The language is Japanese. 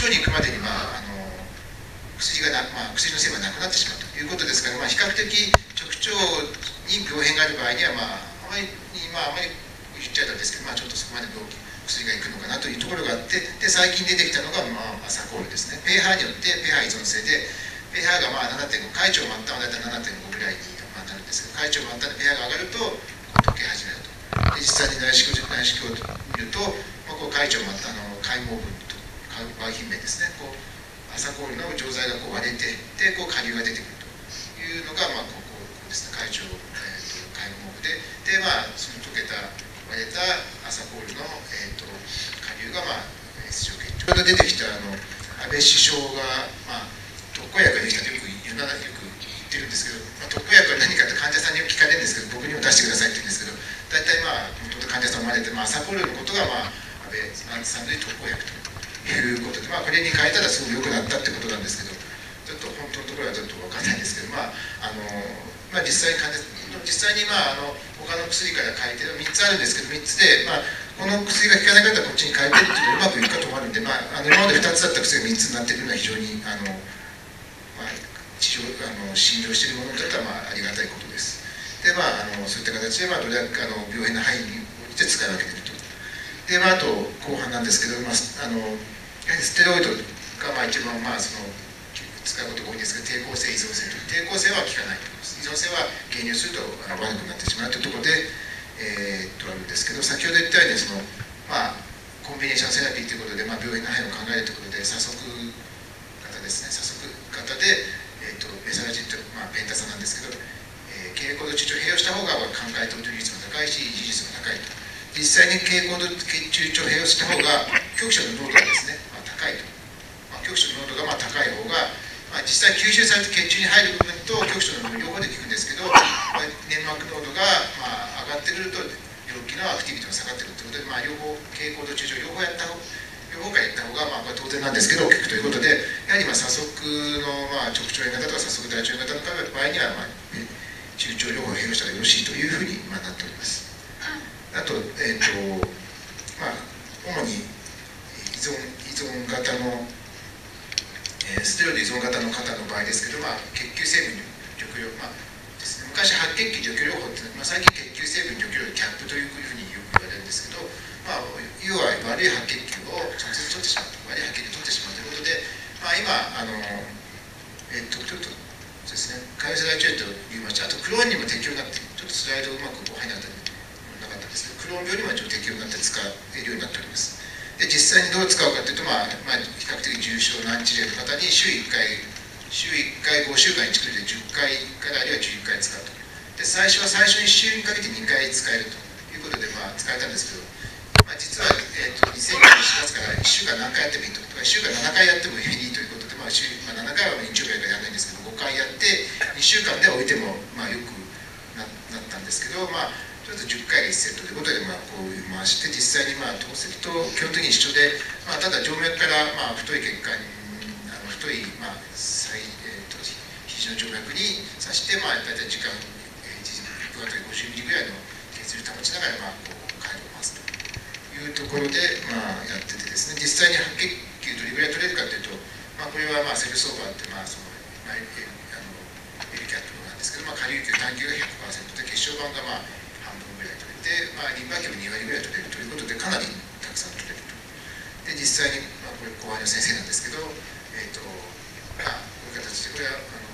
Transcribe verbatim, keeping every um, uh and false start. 死去に行くまでに、まあ、あの薬がな、まあ、薬の成分がなくなってしまうということですから、まあ、比較的直腸に病変がある場合には、まあ、あまり、まあ、あまり言っちゃったんですけど、まあ、ちょっとそこまで病気薬がいくのかなというところがあって、で最近出てきたのが、まあ、アサコールですね。pH によって pH 依存性で、pH がまあ ななてんご、海腸末端はだいたい ななてんご ぐらいになるんですけど、海腸末端の pH が上がると溶け始めると。で実際に内視鏡を見ると、まあ、こう海腸末端の海毛分と海品面ですね、こう朝氷の錠剤がこう割れて、でこう下流が出てくるというのが、まあ、ここですね、海腸、えー、海毛部で、で、まあ、その溶けた割れた朝氷の、えー、と下流が、まあ、出血ちょうど出てきたあの安倍首相が、まあ、特効薬ができたとよく言うならよく言ってるんですけど、まあ、特効薬は何かって患者さんによく聞かれるんですけど、僕にも出してくださいって言うんですけど、大体まあ元々患者さん生まれて、まあ、朝コールのことが、まあ、安倍さんの特効薬ということで、まあ、これに変えたらすごく良くなったってことなんですけど、ちょっと本当のところはちょっと分かんないんですけど、まああのまあ、実際に患者実際に、まあ、あの他の薬から変えてみっつあるんですけど、みっつで、まあ、この薬が効かなかったらこっちに変えてるっていうとうまくいくかと思われるんで、まあ、あの今までふたつだった薬がみっつになっているのは非常にあの、まあ、治療あの診療しているものだったら、まあ、ありがたいことです。でまあ、あのそういった形で、まあ、どれだけあの病変の範囲に応じて使い分けていると。で、まあ、あと後半なんですけど、まあ、あのやはりステロイドが、まあ、一番、まあ、その使うことが多いんですけど、抵抗性依存性と抵抗性は効かないと思います。依存性は減量するとあの悪くなってしまうというところで、えー、っとあるんですけど、先ほど言ったようにその、まあ、コンビネーションセラピーということで、まあ、病変の範囲を考えるということで、左速型ですね、左速型で、えー、っとメサラジンと、まあ、ペンタサなんですけど、経口と中腸併用した方が寛解という率も高いし、維持率も高いと。実際に経口と中腸併用した方が局所の濃度がですね、まあ、高いと。まあ、局所の濃度がまあ高い方が、まあ、実際吸収されて血中に入る部分と局所の両方で効くんですけど、まあ、粘膜濃度がまあ上がってくると病気のアクティビティも下がってくるということで、まあ、両方経口と中腸両方やった方両方からやった方がまあ当然なんですけど効くということで、やはりまあ左側のまあ直腸炎型とか左側大腸炎型の場合にはまあ中腸療法を併用したらよろしいというふうになっております。あと、えーとまあ、主に依存、依存型の、えー、ステロイド依存型の方の場合ですけど、まあ、血球成分除去療法、まあですね、昔白血球除去療法って、まあ、最近血球成分除去療法キャップというふうによく言われるんですけど、まあ、要は悪い白血球を直接取ってしまうと、悪い白血球を取ってしまうということで、まあ、今あの、えー、とちょっとそうですね、潰瘍性大腸炎と言いました。あとクローンにも適用になって、ちょっとスライドうまくこう入らなかったんですけど、クローン病にもちょっと適用になって使えるようになっております。で、実際にどう使うかというと、まあ、まあ、比較的重症難治療の方に週いっかい、週いっかいごしゅうかんいちくらいでじゅっかいからあるいはじゅういっかい使うと。で、最初は最初に週にかけてにかい使えるということで、まあ、使えたんですけど、まあ、実は、えー、とにせんにじゅうよねんしがつからいっしゅうかん何回やってもいいと、いっしゅうかんななかいやってもいいということで、まあ、週まあ、ななかいは日曜日やらないんですけど、ごかいやってにしゅうかんで置いてもまあよく な, なったんですけど、まあ、ちょっとじゅっかいがいちセットということで、まあ、こう回して実際にまあ透析と基本的に一緒で、まあ、ただ静脈からまあ太い血管にあの太い、まあ最えー、と肘の静脈に刺して、まあ、大体時間、えー、いっぷんあたりごじゅうミリぐらいの血流を保ちながらまあこう回路を回すというところで、まあ、やっててですね、実際に白血球どれぐらい取れるかというと、まあ、これはまあセルソーバーってまあそのエルキャットなんですけど、まあ、下流球、単球が ひゃくパーセント で、血小板がまあ半分ぐらい取れて、まあ、リンパ球もにわりぐらい取れるということで、かなりたくさん取れると。で、実際に、まあ、これ後輩の先生なんですけど、えーとまあ、こういう形で、これはあの